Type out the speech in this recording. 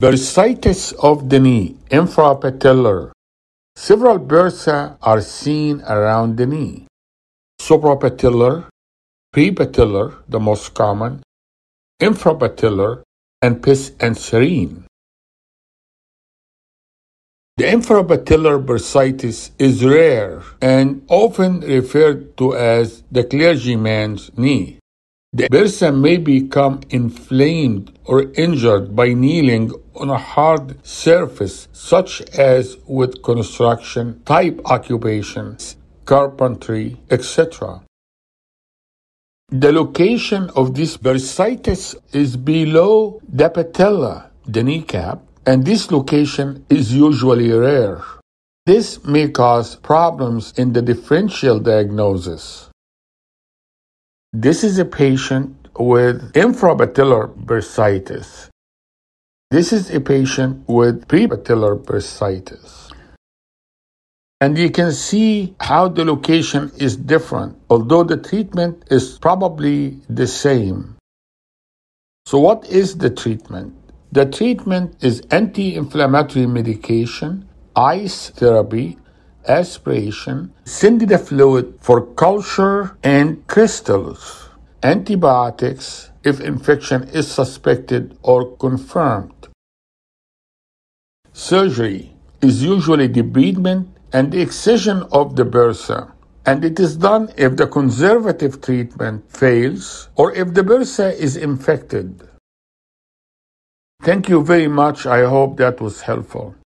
Bursitis of the knee, infrapatellar. Several bursa are seen around the knee. Suprapatellar, prepatellar, the most common, infrapatellar, and pes anserine. The infrapatellar bursitis is rare and often referred to as the clergyman's knee. The bursa may become inflamed or injured by kneeling on a hard surface, such as with construction, type occupations, carpentry, etc. The location of this bursitis is below the patella, the kneecap, and this location is usually rare. This may cause problems in the differential diagnosis. This is a patient with infrapatellar bursitis. This is a patient with prepatellar bursitis. And you can see how the location is different, although the treatment is probably the same. So what is the treatment? The treatment is anti-inflammatory medication, ice therapy, aspiration, candida fluid for culture and crystals, antibiotics if infection is suspected or confirmed. Surgery is usually debridement and the excision of the bursa, and it is done if the conservative treatment fails or if the bursa is infected. Thank you very much. I hope that was helpful.